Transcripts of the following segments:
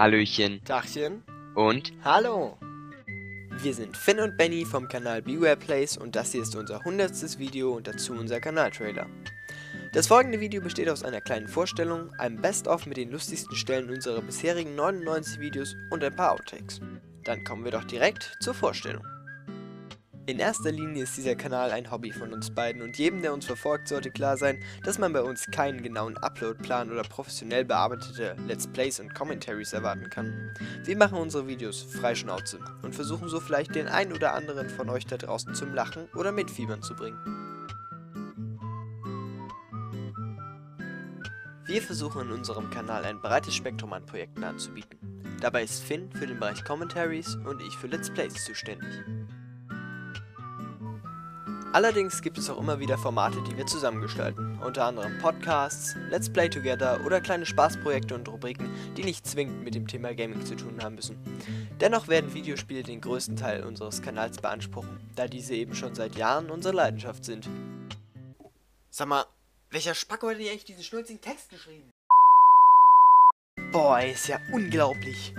Hallöchen, Tachchen und Hallo! Wir sind Finn und Benni vom Kanal BeWarePlays und das hier ist unser 100. Video und dazu unser Kanaltrailer. Das folgende Video besteht aus einer kleinen Vorstellung, einem Best-of mit den lustigsten Stellen unserer bisherigen 99 Videos und ein paar Outtakes. Dann kommen wir doch direkt zur Vorstellung. In erster Linie ist dieser Kanal ein Hobby von uns beiden und jedem, der uns verfolgt, sollte klar sein, dass man bei uns keinen genauen Uploadplan oder professionell bearbeitete Let's Plays und Commentaries erwarten kann. Wir machen unsere Videos frei Schnauze und versuchen so vielleicht den ein oder anderen von euch da draußen zum Lachen oder Mitfiebern zu bringen. Wir versuchen in unserem Kanal ein breites Spektrum an Projekten anzubieten. Dabei ist Finn für den Bereich Commentaries und ich für Let's Plays zuständig. Allerdings gibt es auch immer wieder Formate, die wir zusammengestalten, unter anderem Podcasts, Let's Play Together oder kleine Spaßprojekte und Rubriken, die nicht zwingend mit dem Thema Gaming zu tun haben müssen. Dennoch werden Videospiele den größten Teil unseres Kanals beanspruchen, da diese eben schon seit Jahren unsere Leidenschaft sind. Sag mal, welcher Spacko hat denn eigentlich diesen schnulzigen Text geschrieben? Boah, ist ja unglaublich!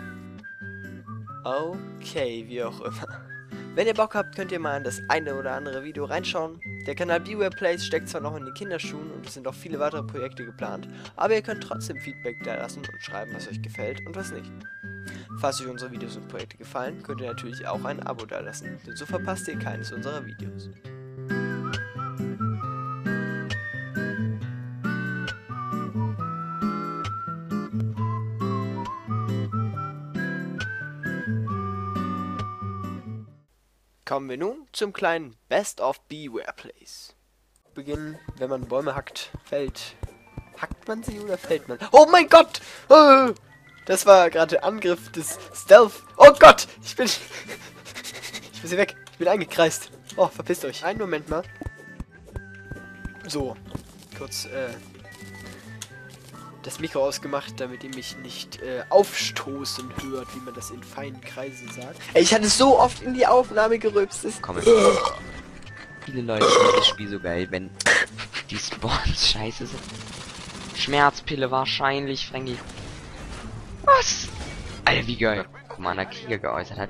Okay, wie auch immer. Wenn ihr Bock habt, könnt ihr mal in das eine oder andere Video reinschauen. Der Kanal BeWarePlays steckt zwar noch in den Kinderschuhen und es sind auch viele weitere Projekte geplant, aber ihr könnt trotzdem Feedback da lassen und schreiben, was euch gefällt und was nicht. Falls euch unsere Videos und Projekte gefallen, könnt ihr natürlich auch ein Abo da lassen, denn so verpasst ihr keines unserer Videos. Kommen wir nun zum kleinen Best of BeWarePlays. Beginnen, wenn man Bäume hackt, fällt. Hackt man sie oder fällt man? Oh mein Gott! Das war gerade Angriff des Stealth. Oh Gott! Ich bin hier weg. Ich bin eingekreist. Oh, verpisst euch. Einen Moment mal. So. Kurz, das Mikro ausgemacht, damit ihr mich nicht aufstoßen hört, wie man das in feinen Kreisen sagt. Ey, ich hatte so oft in die Aufnahme gerülpst. Viele Leute finden das Spiel so geil, wenn die Spawns scheiße sind. Schmerzpille wahrscheinlich, Frankie. Was? Alter, wie geil Commander Krieger geäußert hat.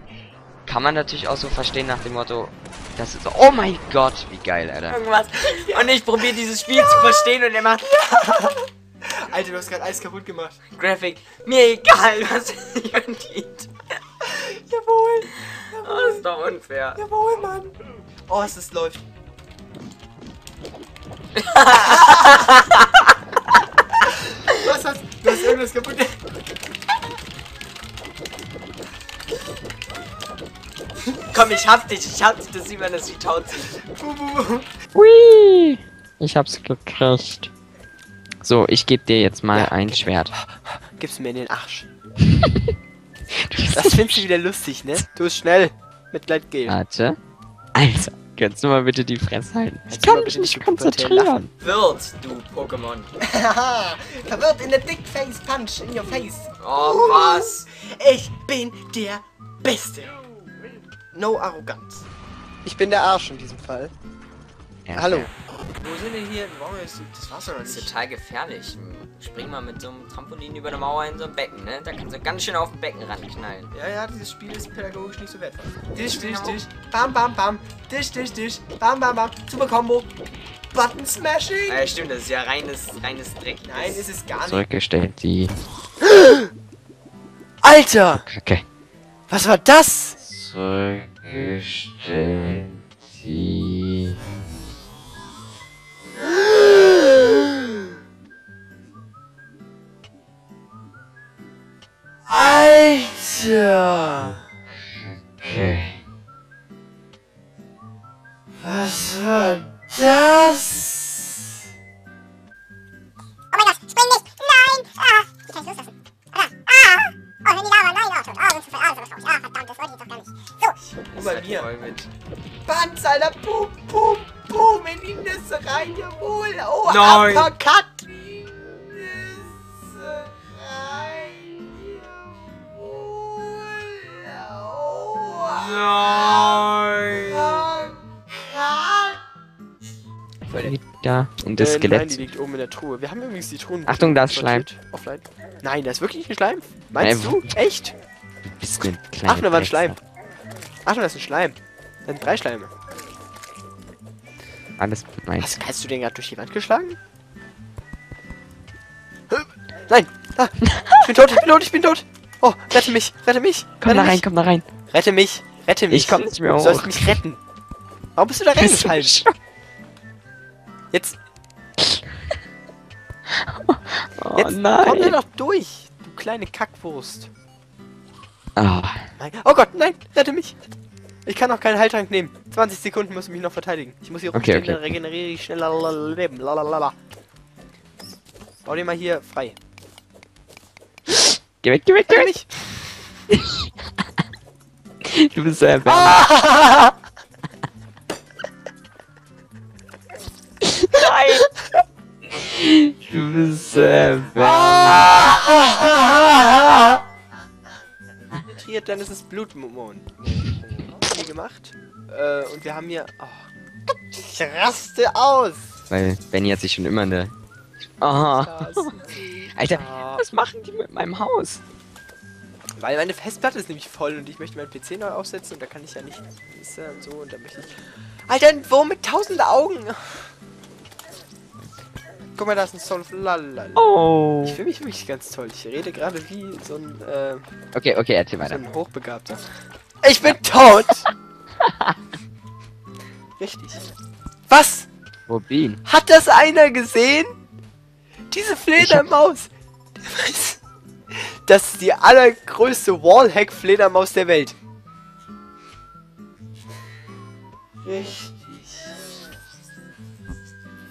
Kann man natürlich auch so verstehen nach dem Motto, das ist so, oh mein Gott, wie geil, Alter. Irgendwas. Und ich probiere dieses Spiel zu verstehen und er macht... Alter, du hast gerade alles kaputt gemacht. Graphic. Mir egal, was ich verdient. Jawohl. Jawohl. Oh, das ist doch unfair. Jawohl, Mann. Oh, es läuft. Du hast irgendwas kaputt gemacht. Komm, ich hab dich, das sieht man, das wie tausend. Hui. Ich hab's gekriegt. So, ich gebe dir jetzt mal ein Schwert. Gib's mir in den Arsch. Das findest du wieder lustig, ne? Du bist schnell. Mitleid gehen. Warte. Also, kannst du mal bitte die Fresse halten? Ich kann mich nicht konzentrieren. Wirt, du Pokémon. Haha, verwirrt in der Dickface Punch in your face. Oh, was? Ich bin der Beste. No Arroganz. Ich bin der Arsch in diesem Fall. Hallo. Wo sind wir hier? Das war's doch nicht. Das ist total gefährlich. Spring mal mit so einem Trampolin über eine Mauer in so ein Becken, ne? Da kannst du ganz schön auf den Beckenrand knallen. Ja, dieses Spiel ist pädagogisch nicht so wertvoll. Tisch, Tisch, Tisch. Bam, bam, bam. Tisch, Tisch, Tisch. Bam, bam, bam. Super Combo. Button Smashing. Ja, stimmt, das ist ja reines Dreck. Nein, ist es gar nicht. Zurückgestellt, die. Alter! Okay. Was war das? Zurückgestellt, die. Alter! Okay. Was war das? Oh mein Gott, spring nicht! Nein! Ah! Ich kann nicht loslassen. Ah! Oh, wenn die Lava! Nein! Oh, schon! Oh, so viel! Ah, so was. Ah, verdammt, das wollte ich doch gar nicht. So! Über bei mir! Panz, Alter! Boom, boom, boom! In die Nüsse rein! Jawohl! Oh, Uppercut! Nein! da. Und das Skelett. Nein, die liegt oben in der Truhe. Wir haben übrigens die Truhen. Achtung, da ist Schleim. Offline. Nein, da ist wirklich ein Schleim. Meinst du? Echt? Bisschen klein. Ach, da war ein Schleim. Ach, da ist ein Schleim. Da sind drei Schleime. Alles gut, nein. Hast du den gerade durch die Wand geschlagen? Nein! Ah, ich bin tot, ich bin tot, ich bin tot! Oh, rette mich, rette mich! Komm da rein, komm da rein! Rette mich, rette mich! Ich komm nicht mehr hoch! Du sollst mich retten! Warum bist du da reingefallen? Jetzt! Oh, jetzt nein. Komm da doch durch, du kleine Kackwurst! Oh. Oh Gott, nein! Rette mich! Ich kann auch keinen Heiltrank nehmen. 20 Sekunden muss ich mich noch verteidigen. Ich muss hier rumstehen, dann regeneriere ich schneller Leben. Lalalala. Bau den mal hier frei. Geh weg, geh weg, geh weg! Du bist so erwärmt. Ah! Nein! Du bist so erwärmt. Ah! Dann ist es Blutmond. Gemacht. Und wir haben hier... Oh, ich raste aus! Weil Benni hat sich schon immer eine... Oh. Alter, was machen die mit meinem Haus? Weil meine Festplatte ist nämlich voll und ich möchte meinen PC neu aufsetzen und da kann ich ja nicht... Ist ja so und da möchte ich... Alter, ein Wurm mit 1000 Augen! Guck mal, da ist ein Soul of Lalala. Oh. Ich fühle mich wirklich ganz toll. Ich rede gerade wie so ein... Okay, erzähl weiter. So ein Hochbegabter. Ich bin tot! Richtig. Was? Robin. Hat das einer gesehen? Diese Fledermaus! Das ist die allergrößte Wallhack-Fledermaus der Welt. Richtig.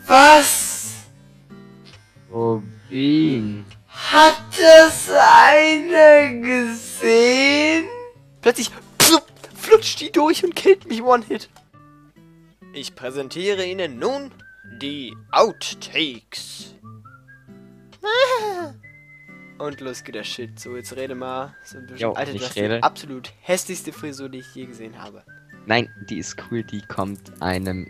Was? Robin. Hat das einer gesehen? Plötzlich flutscht die durch und killt mich One-Hit. Ich präsentiere Ihnen nun die Outtakes. Und los geht der Shit. So, jetzt rede mal. So ein bisschen. Jo, Alter, das ist die absolut hässlichste Frisur, die ich je gesehen habe. Nein, die ist cool. Die kommt einem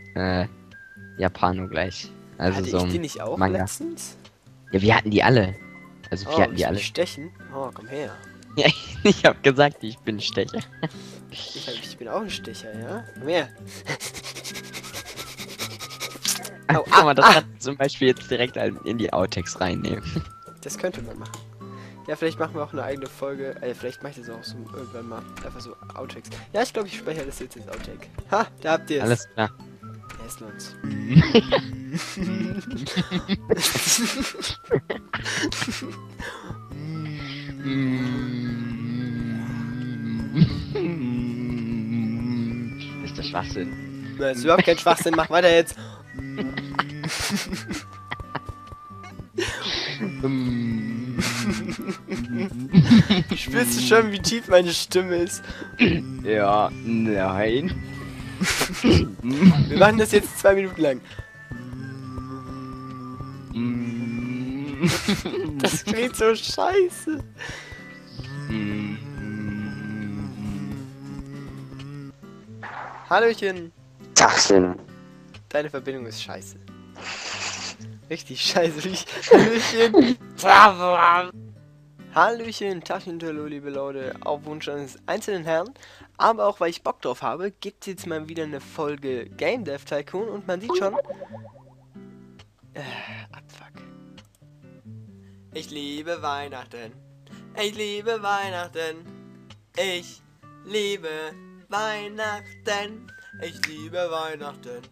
Japano gleich. Also hatte so ich die nicht auch Manga. Letztens? Ja, wir hatten die alle. Also wir hatten die alle. Stechen? Oh, komm her. Ja, ich hab gesagt, ich bin Stecher. Ich bin auch ein Stecher, ja? Komm her. Oh, guck mal, das kann man zum Beispiel jetzt direkt in die Outtakes reinnehmen. Das könnte man machen. Ja, vielleicht machen wir auch eine eigene Folge. Vielleicht mache ich das auch so irgendwann mal. Einfach so Outtakes. Ja, ich glaube, ich speichere das jetzt ins Outtake. Ha, da habt ihr es. Alles klar. Wir essen uns. Das ist der Schwachsinn. Das ist überhaupt kein Schwachsinn, mach weiter jetzt. Spürst du schon, wie tief meine Stimme ist? Ja, nein. Wir machen das jetzt 2 Minuten lang. Das klingt so scheiße. Hallöchen. Tagchen. Deine Verbindung ist scheiße. Richtig scheiße. Hallöchen. Hallöchen, Tagchen, hallo liebe Leute. Auf Wunsch eines einzelnen Herrn, aber auch weil ich Bock drauf habe, gibt es jetzt mal wieder eine Folge Game Dev Tycoon und man sieht schon... Abfuck. Ich liebe Weihnachten. Ich liebe Weihnachten. Ich liebe Weihnachten. Ich liebe Weihnachten.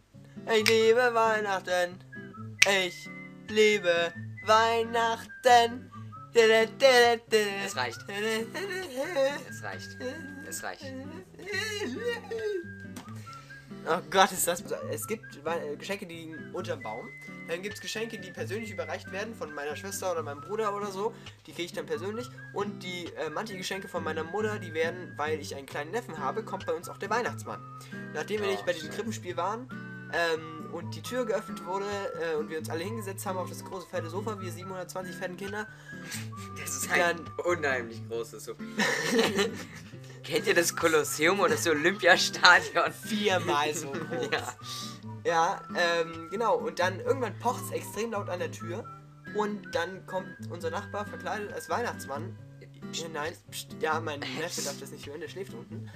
Ich liebe Weihnachten. Ich liebe Weihnachten. Es reicht. Es reicht. Es reicht. Oh Gott, ist das... Es gibt Geschenke, die liegen unterm Baum. Dann gibt es Geschenke, die persönlich überreicht werden von meiner Schwester oder meinem Bruder oder so. Die kriege ich dann persönlich. Und die manche Geschenke von meiner Mutter, die werden, weil ich einen kleinen Neffen habe, kommt bei uns auch der Weihnachtsmann. Nachdem wir nicht bei diesem Krippenspiel waren und die Tür geöffnet wurde und wir uns alle hingesetzt haben auf das große fette Sofa, wir 720 fetten Kinder. Das ist ein unheimlich großes Sofa. Kennt ihr das Kolosseum oder das Olympiastadion? 4-mal so groß. Ja. Ja, genau. Und dann irgendwann pocht es extrem laut an der Tür. Und dann kommt unser Nachbar verkleidet als Weihnachtsmann. Psst, nein, psst, ja, mein Neffe darf das nicht hören, der schläft unten.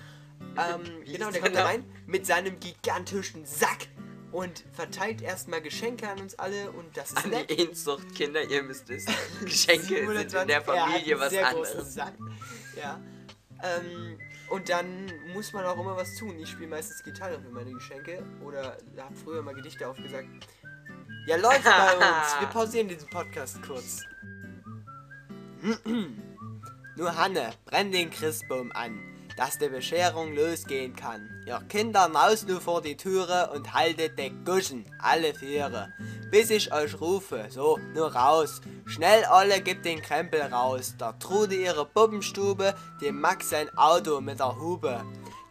Genau, der kommt da rein mit seinem gigantischen Sack und verteilt erstmal Geschenke an uns alle und das ist nett. An die Inzuchtkinder, ihr müsst wissen, Geschenke sind in der Familie was anderes. Sack. Ja. Und dann muss man auch immer was tun. Ich spiele meistens Gitarre für meine Geschenke oder habe früher mal Gedichte aufgesagt. Ja, läuft bei uns. Wir pausieren diesen Podcast kurz. Nur Hanne, brenn den Christbaum an, dass die Bescherung losgehen kann. Ihr Kinder naus nur vor die Türe und haltet die Guschen, alle viere. Bis ich euch rufe, so, nur raus. Schnell alle gibt den Krempel raus. Der Trude ihre Puppenstube, dem Max sein Auto mit der Hube.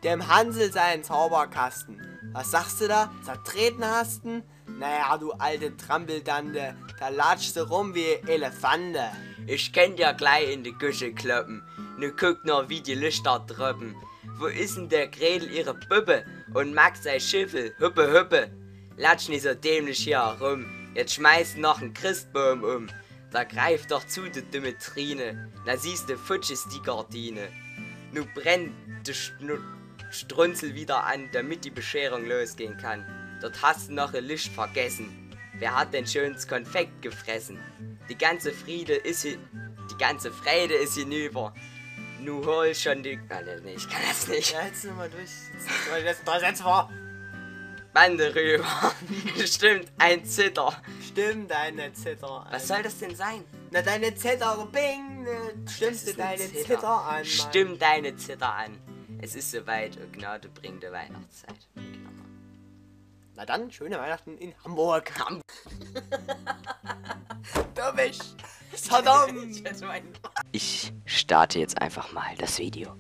Dem Hansel seinen Zauberkasten. Was sagst du da? Zertreten hast du? Naja, du alte Trampeldande, da latschst du rum wie Elefante. Ich kenn dir gleich in die Küche kloppen, nu guck nur wie die Lichter tröppen. Wo ist denn der Gretel ihre Puppe und Max sei Schiffel, hüppe hüppe. Latsch nicht so dämlich hier herum, jetzt schmeißt noch einen Christbaum um. Da greif doch zu, du dumme Trine, da siehst du futsch ist die Gardine. Nu brennt die Strunzel wieder an, damit die Bescherung losgehen kann. Dort hast du noch ein Licht vergessen. Wer hat denn schönes Konfekt gefressen? Die ganze Freude ist hinüber. Nu hol schon die... Nee, ich kann das nicht. Ja, jetzt nochmal durch. Jetzt mal die letzten 3 Sätze vor. Bande rüber. Stimmt, ein Zitter. Stimmt, eine Zitter. Was soll das denn sein? Na, deine Zitter, bing. Stimmt deine Zitter an, Mann. Stimmt deine Zitter an. Es ist soweit und Gnade bringt die Weihnachtszeit. Genau. Na dann, schöne Weihnachten in Hamburg. Dummig. Saddam. Ich starte jetzt einfach mal das Video.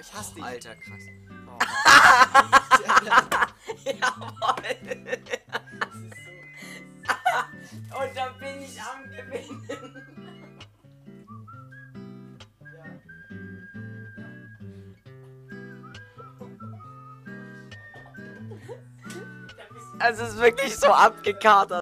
Ich hasse dich. Alter, krass. Oh, jawohl. Das ist so. Und da bin ich am Gewinnen. Ja. Ja. Das ist wirklich so abgekatert.